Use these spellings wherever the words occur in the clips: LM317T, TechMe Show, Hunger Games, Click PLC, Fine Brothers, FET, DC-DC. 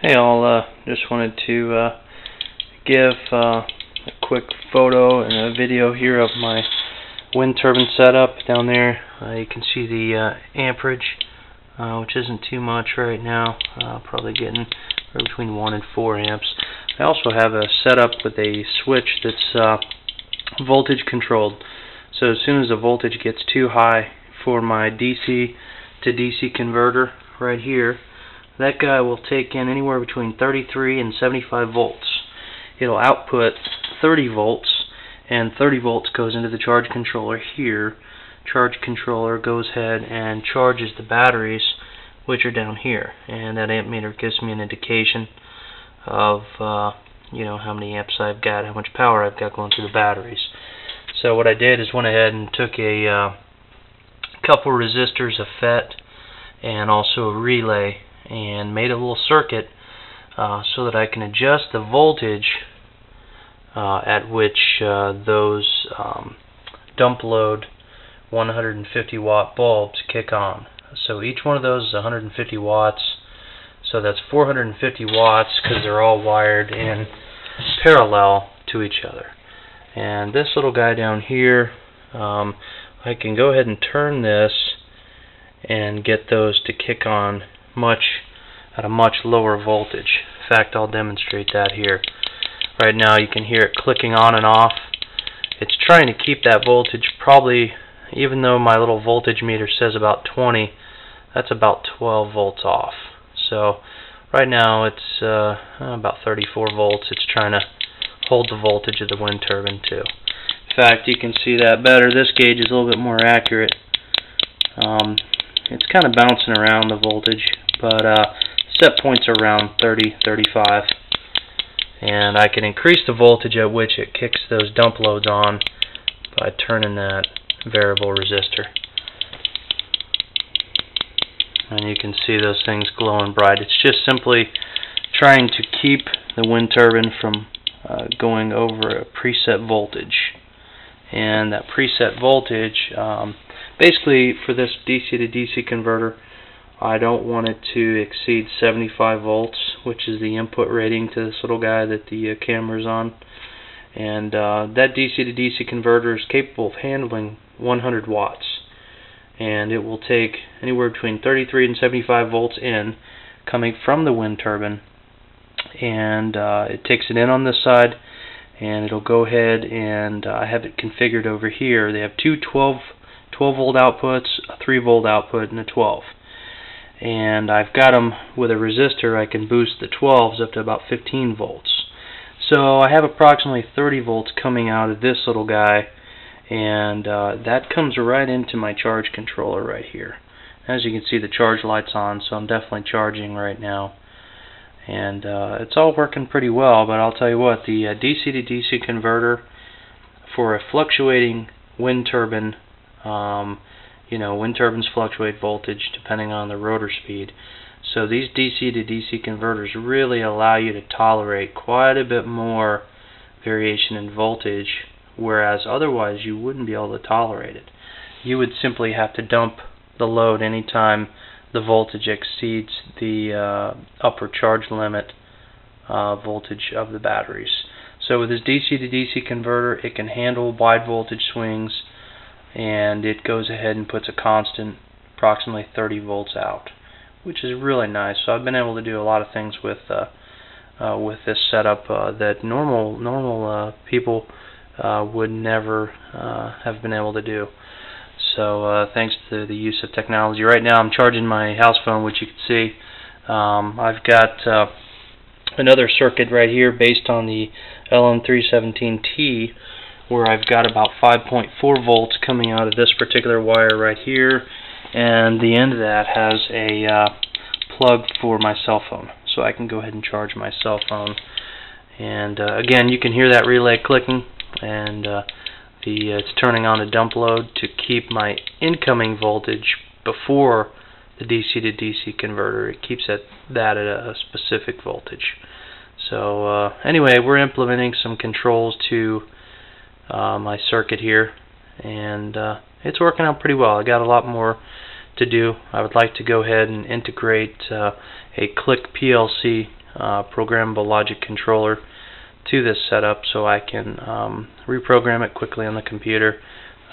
Hey all, just wanted to give a quick photo and a video here of my wind turbine setup down there. You can see the amperage, which isn't too much right now, probably getting right between 1 and 4 amps. I also have a setup with a switch that's voltage controlled. So as soon as the voltage gets too high for my DC to DC converter right here, that guy will take in anywhere between 33 and 75 volts. It'll output 30 volts, and 30 volts goes into the charge controller here. Charge controller goes ahead and charges the batteries, which are down here, and that amp meter gives me an indication of how many amps I've got, how much power I've got going through the batteries. So what I did is went ahead and took a couple resistors, a FET, and also a relay, and made a little circuit so that I can adjust the voltage at which those dump load 150 watt bulbs kick on. So each one of those is 150 watts, so that's 450 watts because they're all wired in parallel to each other. And this little guy down here, I can go ahead and turn this and get those to kick on at a much lower voltage. In fact, I'll demonstrate that here. Right now you can hear it clicking on and off. It's trying to keep that voltage, probably, even though my little voltage meter says about 20, that's about 12 volts off. So right now it's about 34 volts. It's trying to hold the voltage of the wind turbine too. In fact, you can see that better. This gauge is a little bit more accurate. It's kind of bouncing around the voltage, but set points around 30, 35, and I can increase the voltage at which it kicks those dump loads on by turning that variable resistor. And you can see those things glowing bright. It's just simply trying to keep the wind turbine from going over a preset voltage. And that preset voltage, basically for this DC to DC converter, I don't want it to exceed 75 volts, which is the input rating to this little guy that the camera's on. And that DC to DC converter is capable of handling 100 watts. And it will take anywhere between 33 and 75 volts in, coming from the wind turbine. And it takes it in on this side, and it'll go ahead and I have it configured over here. They have two 12 volt outputs, a 3 volt output, and a 12. And I've got them with a resistor. I can boost the 12s up to about 15 volts. So I have approximately 30 volts coming out of this little guy, and that comes right into my charge controller right here. As you can see, the charge light's on, so I'm definitely charging right now. And it's all working pretty well, but I'll tell you what, the DC to DC converter for a fluctuating wind turbine, wind turbines fluctuate voltage depending on the rotor speed. So these DC to DC converters really allow you to tolerate quite a bit more variation in voltage, whereas otherwise you wouldn't be able to tolerate it. You would simply have to dump the load anytime the voltage exceeds the upper charge limit voltage of the batteries. So with this DC to DC converter, it can handle wide voltage swings, and it goes ahead and puts a constant approximately 30 volts out, which is really nice. So I've been able to do a lot of things with this setup that normal people would never have been able to do. So thanks to the use of technology. Right now I'm charging my house phone, which you can see. I've got another circuit right here based on the LM317T, where I've got about 5.4 volts coming out of this particular wire right here, and the end of that has a plug for my cell phone, so I can go ahead and charge my cell phone. And again, you can hear that relay clicking, and it's turning on a dump load to keep my incoming voltage before the DC to DC converter. It keeps that at a specific voltage. So anyway, we're implementing some controls to my circuit here, and it's working out pretty well. I got a lot more to do. I would like to go ahead and integrate a Click PLC programmable logic controller to this setup, so I can reprogram it quickly on the computer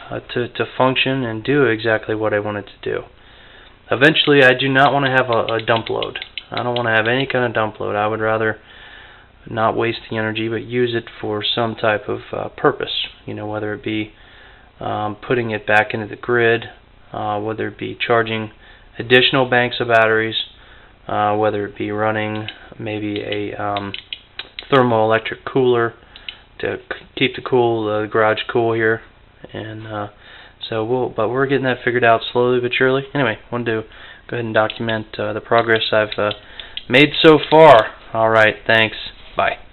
to function and do exactly what I want it to do. Eventually, I do not want to have a dump load. I don't want to have any kind of dump load. I would rather not waste the energy, but use it for some type of purpose, you know, whether it be putting it back into the grid, whether it be charging additional banks of batteries, whether it be running maybe a thermoelectric cooler to keep the garage cool here, and so we're getting that figured out slowly but surely. Anyway, wanted to go ahead and document the progress I've made so far. All right, thanks. Bye.